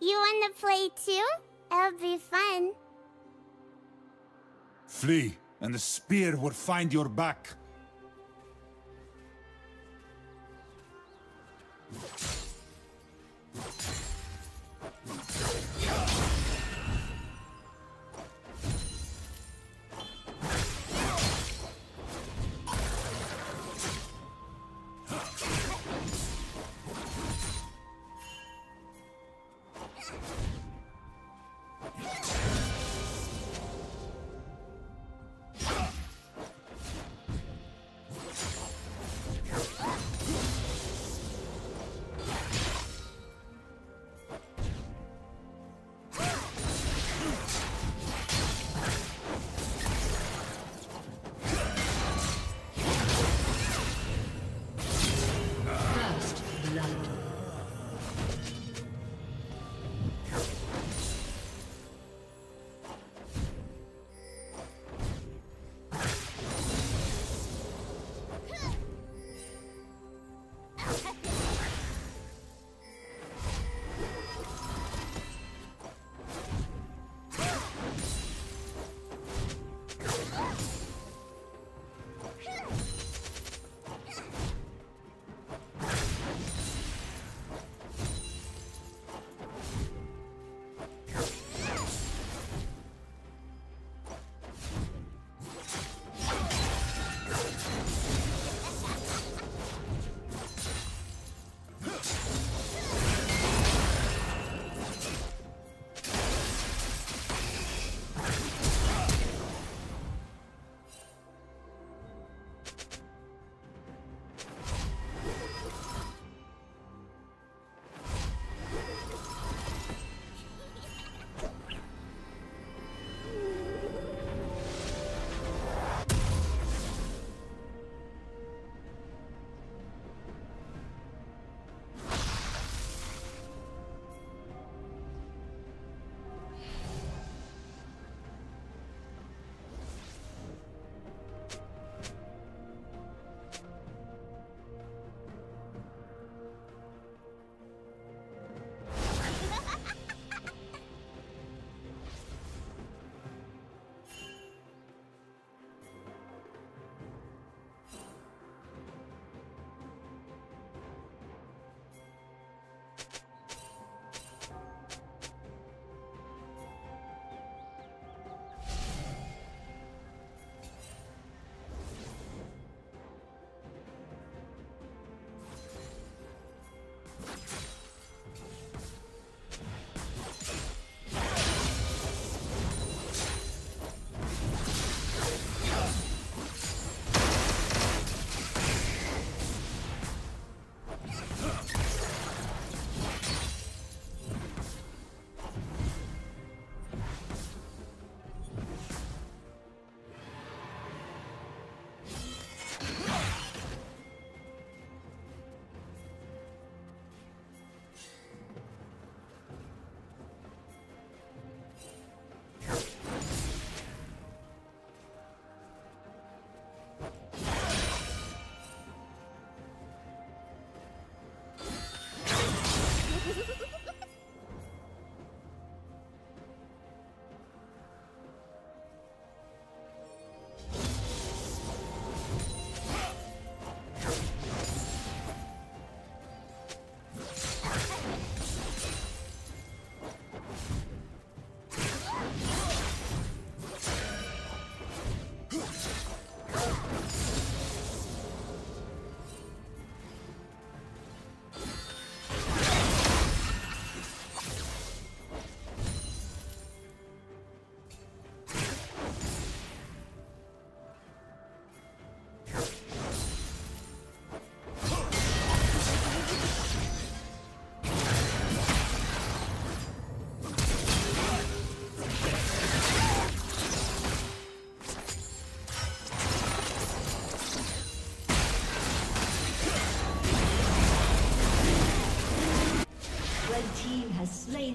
You wanna play too? It'll be fun. Flee, and the spear will find your back.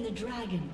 The dragon.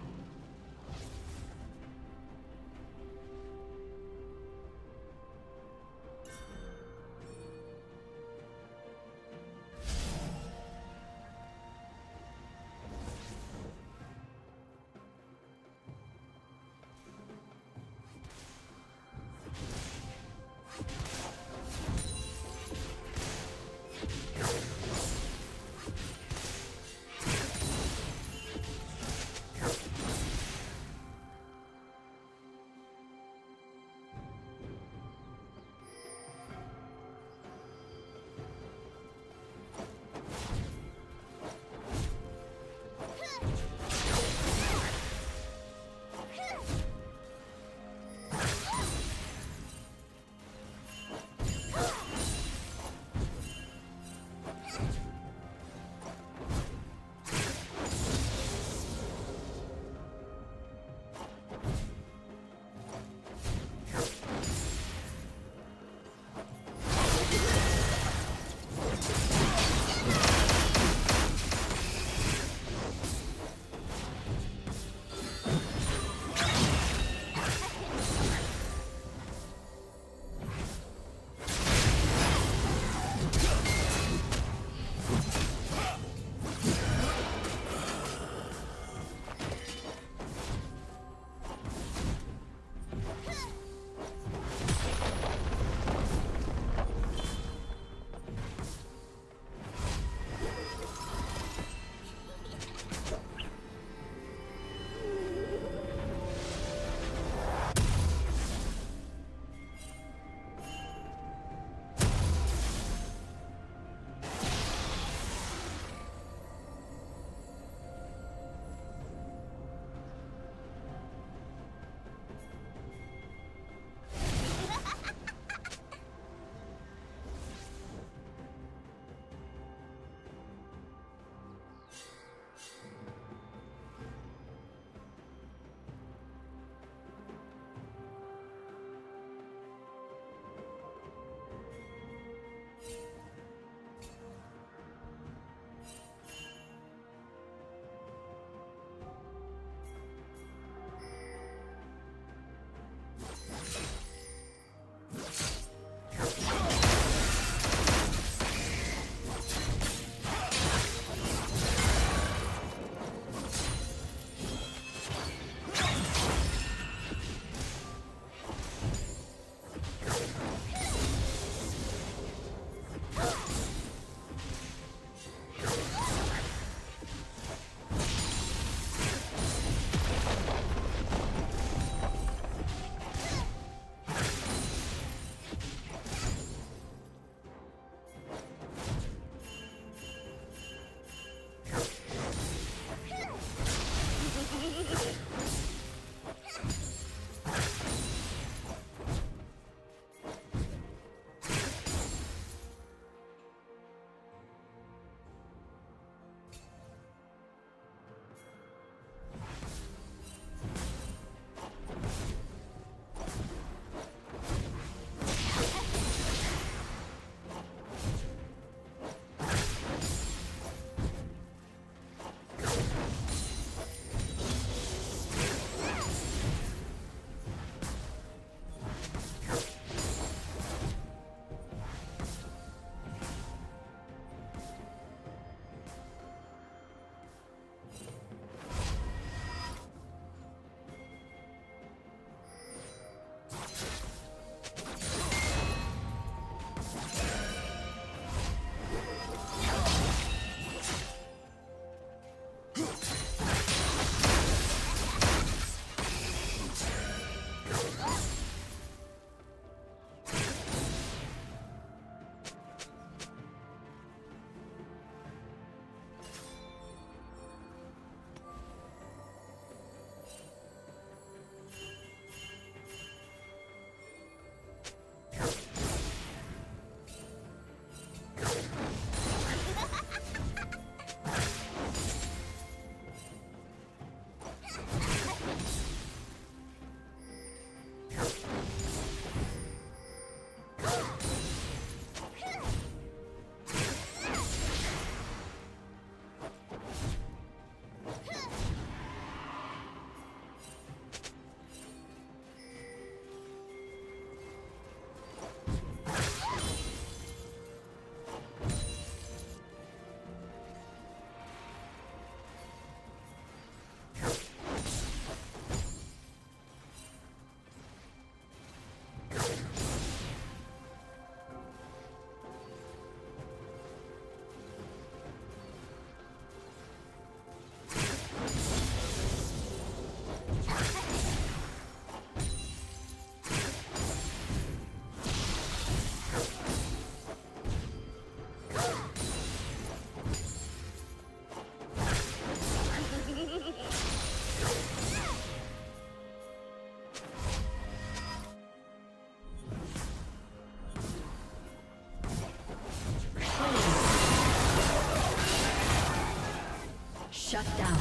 Shut down.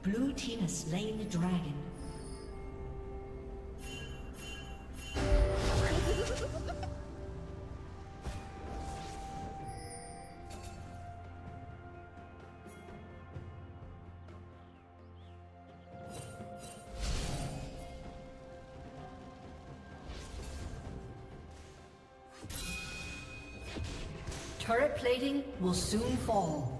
Blue team has slain the dragon. Turret plating will soon fall.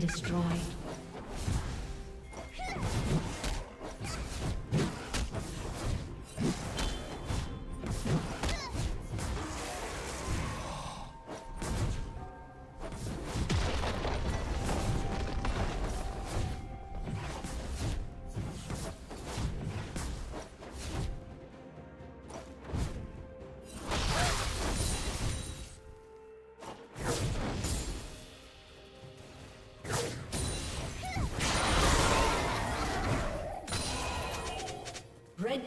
Destroyed. Red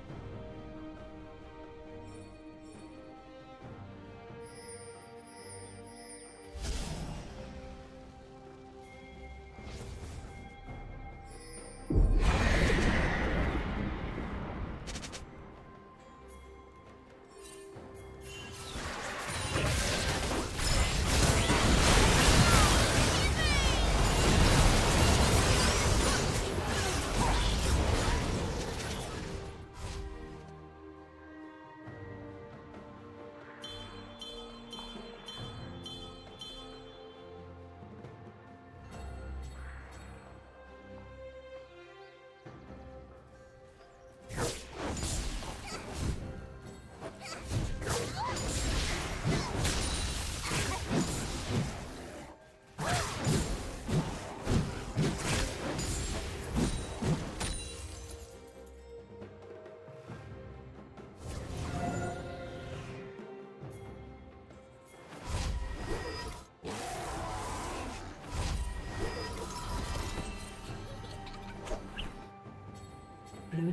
Blue team's turret has been destroyed. Blue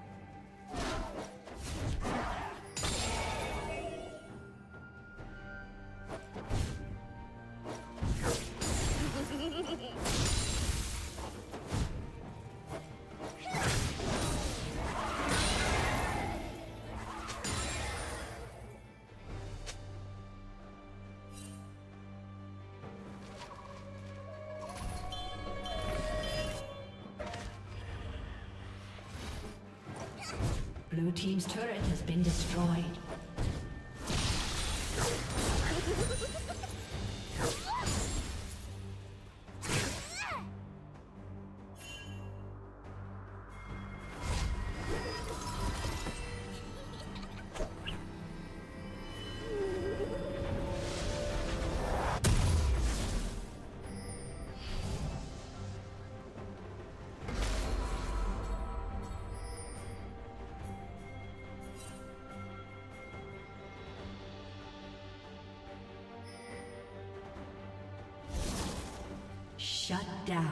Blue team's turret has been destroyed. down.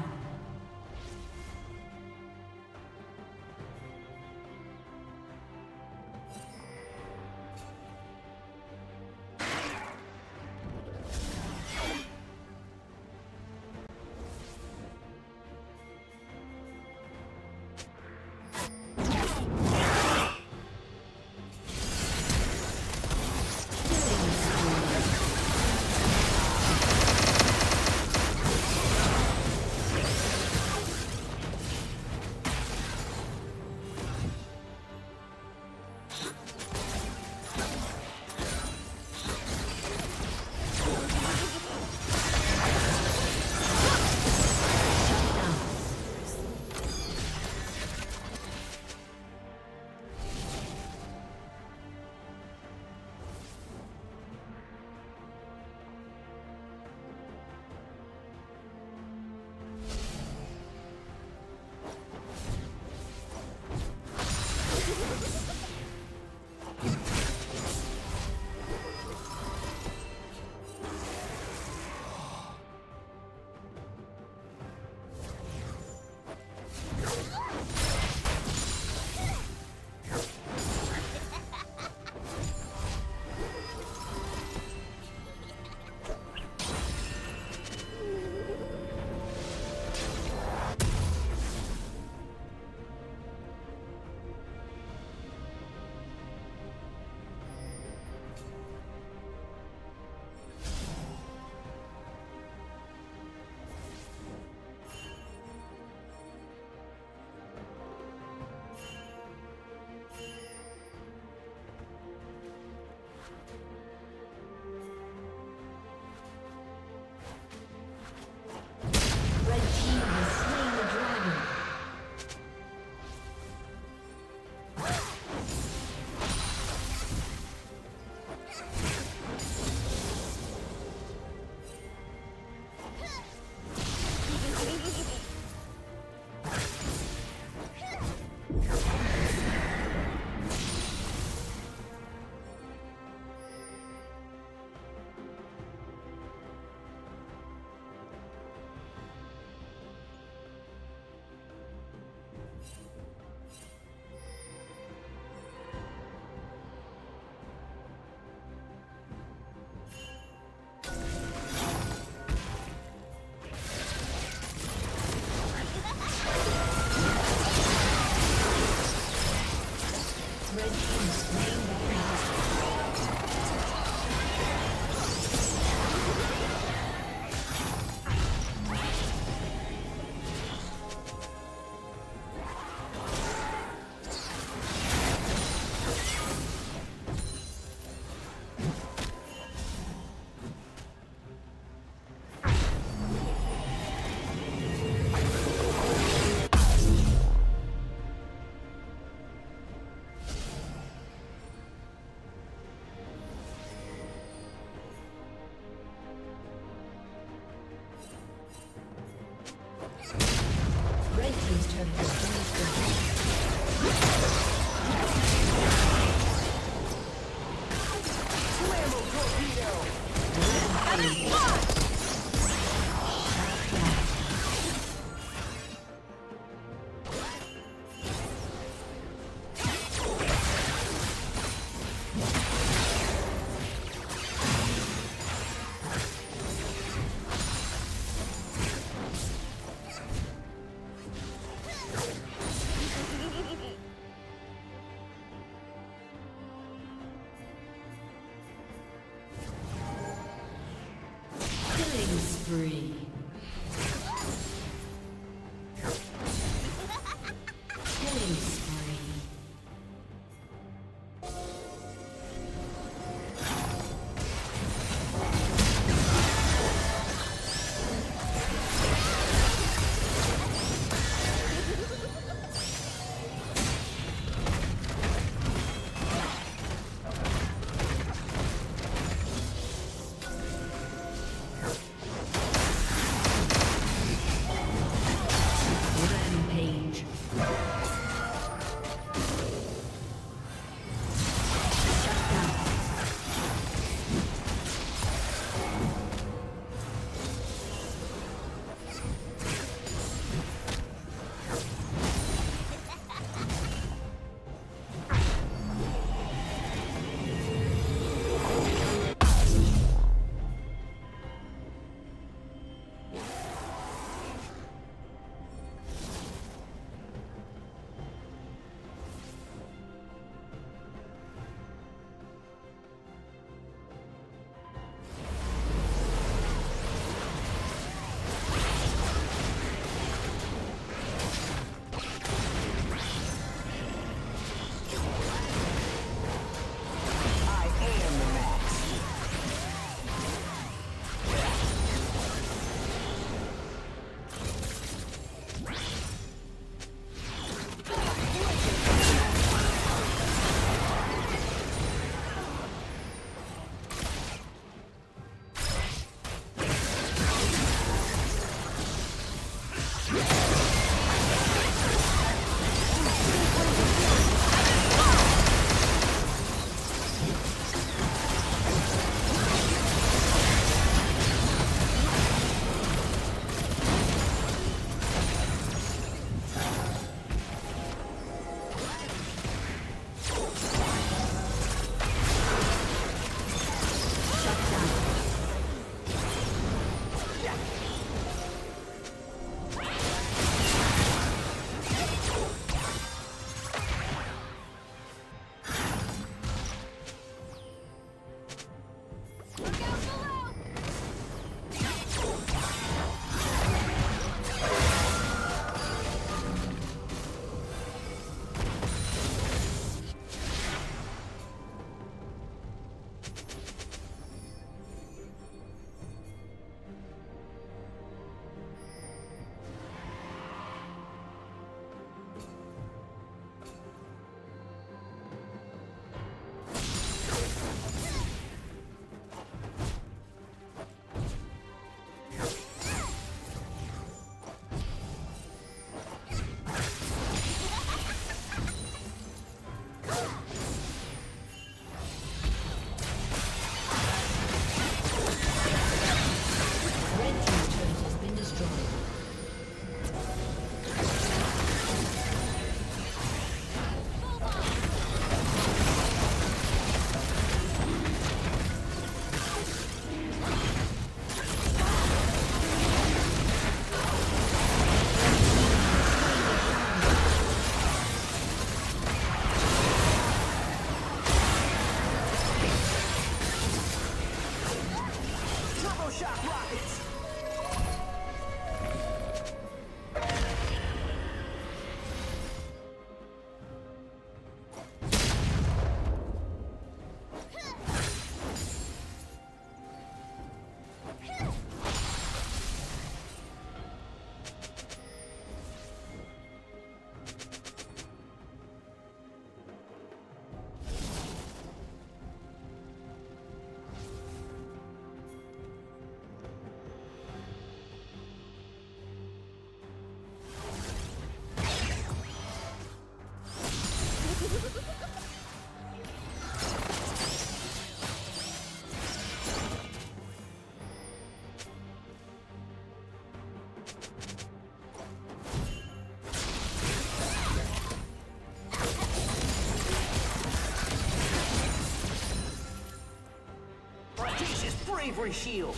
Ivory Shield.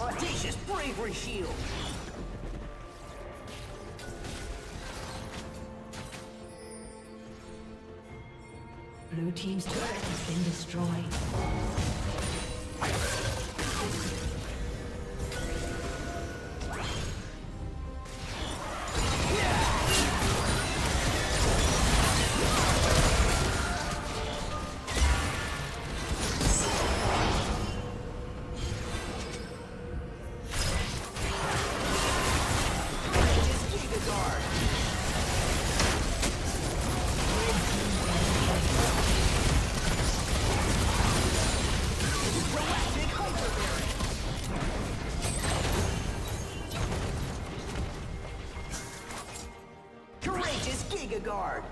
Audacious Bravery Shield! Blue team's turret has been destroyed. Guard.